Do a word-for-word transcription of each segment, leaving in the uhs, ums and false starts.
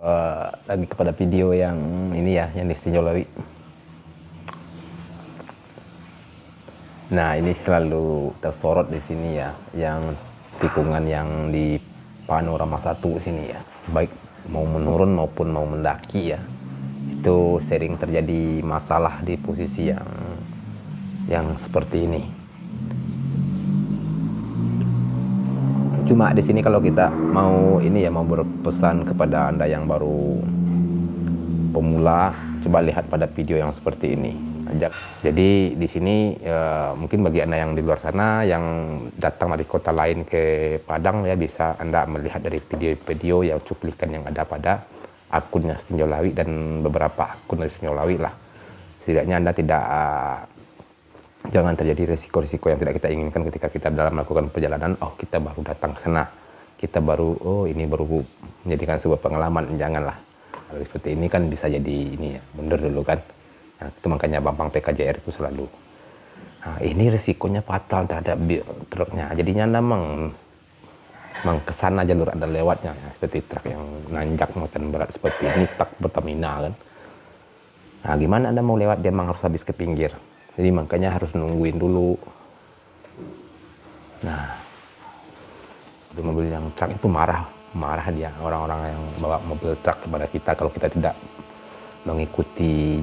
Uh, lagi kepada video yang ini ya, yang di Sitinjau Lauik. Nah, ini selalu tersorot di sini ya, yang tikungan yang di panorama satu sini ya, baik mau menurun maupun mau mendaki ya, itu sering terjadi masalah di posisi yang yang seperti ini. Cuma di sini kalau kita mau ini ya, mau berpesan kepada Anda yang baru pemula, coba lihat pada video yang seperti ini. Ajak. Jadi di sini ya, mungkin bagi Anda yang di luar sana yang datang dari kota lain ke Padang ya, bisa Anda melihat dari video-video yang cuplikan yang ada pada akunnya Sitinjau Lauik dan beberapa akun dari Sitinjau Lauik lah. Setidaknya Anda tidak uh, jangan terjadi resiko-resiko yang tidak kita inginkan ketika kita dalam melakukan perjalanan. Oh, kita baru datang ke sana, kita baru, oh ini baru menjadikan sebuah pengalaman. Janganlah. Kalau seperti ini kan bisa jadi ini ya, mundur dulu kan. Nah, itu makanya Bampang P K J R itu selalu. Nah, ini resikonya fatal terhadap truknya. Jadinya Anda meng, meng kesana jalur Anda lewatnya. Nah, seperti truk yang nanjak muatan berat seperti ini, truk Pertamina kan. Nah, gimana Anda mau lewat, dia memang harus habis ke pinggir. Jadi makanya harus nungguin dulu. Nah, itu mobil yang truk itu marah, marah dia orang-orang yang bawa mobil truk kepada kita kalau kita tidak mengikuti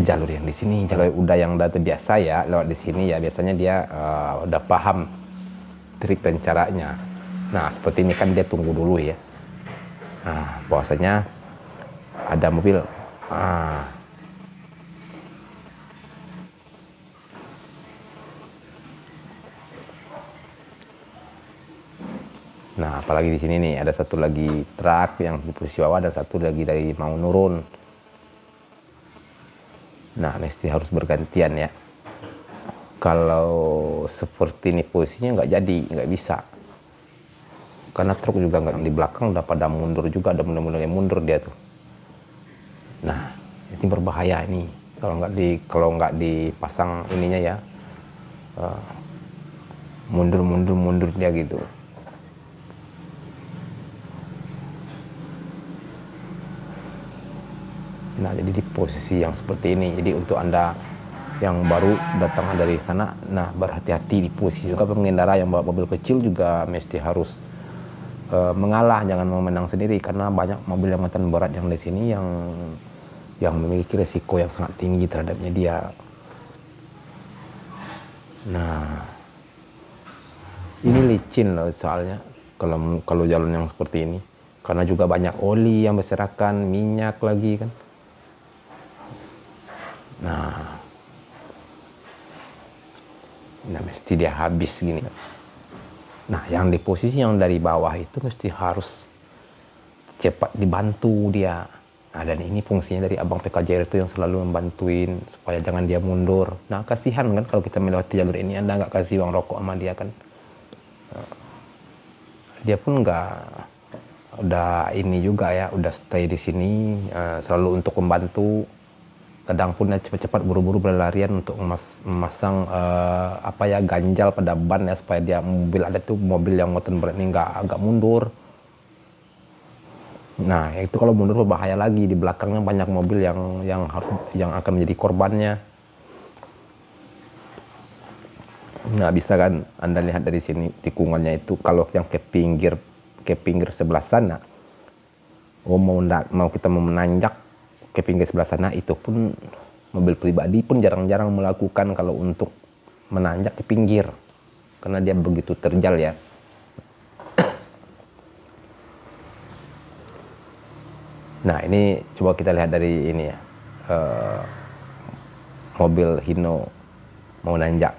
jalur yang di sini. Kalau udah yang udah terbiasa ya lewat di sini ya, biasanya dia uh, udah paham trik dan caranya. Nah, seperti ini kan dia tunggu dulu ya. Nah, bahwasanya ada mobil. Ah. Nah, apalagi di sini nih, ada satu lagi truk yang di posisi bawah, dan satu lagi dari mau nurun. Nah, mesti harus bergantian ya. Kalau seperti ini posisinya nggak jadi, nggak bisa. Karena truk juga nggak, di belakang udah pada mundur juga, ada mundur-mundur yang mundur dia tuh. Nah, ini berbahaya ini. Kalau nggak di, kalau nggak dipasang ininya ya, mundur-mundur-mundur dia gitu. Nah, jadi di posisi yang seperti ini, jadi untuk Anda yang baru datang dari sana, nah berhati-hati di posisi. Juga pengendara yang bawa mobil kecil juga mesti harus uh, mengalah, jangan mau menang sendiri, karena banyak mobil yang muatan berat yang di sini yang yang memiliki resiko yang sangat tinggi terhadapnya dia. Nah, ini licin loh soalnya kalau kalau jalan yang seperti ini, karena juga banyak oli yang berserakan, minyak lagi kan. Nah, nah mesti dia habis gini. Nah, yang di posisi yang dari bawah itu mesti harus cepat dibantu dia. Nah, dan ini fungsinya dari Abang P K J R itu yang selalu membantuin supaya jangan dia mundur. Nah, kasihan kan kalau kita melewati jalur ini, Anda nggak kasih uang rokok sama dia kan. Dia pun nggak, udah ini juga ya, udah stay di sini selalu untuk membantu. Kadang pun cepat-cepat buru-buru berlarian untuk memas memasang uh, apa ya, ganjal pada ban ya, supaya dia mobil ada tuh mobil yang muatan berat ini nggak agak mundur. Nah, itu kalau mundur berbahaya lagi, di belakangnya banyak mobil yang yang harus yang akan menjadi korbannya. Nah, bisa kan Anda lihat dari sini tikungannya itu, kalau yang ke pinggir ke pinggir sebelah sana, oh mau mau kita mau menanjak ke pinggir sebelah sana, itu pun mobil pribadi pun jarang-jarang melakukan kalau untuk menanjak ke pinggir, karena dia begitu terjal ya. Nah, ini coba kita lihat dari ini ya, uh, mobil Hino mau nanjak.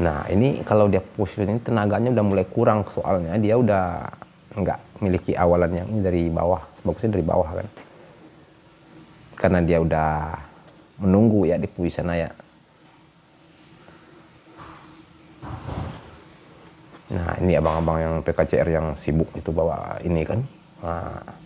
Nah, ini kalau dia posisinya tenaganya udah mulai kurang, soalnya dia udah nggak memiliki awalan yang dari bawah, bagusnya dari bawah kan, karena dia udah menunggu ya di posisi sana ya. Nah, ini abang-abang yang P K C R yang sibuk itu bawa ini kan. Nah.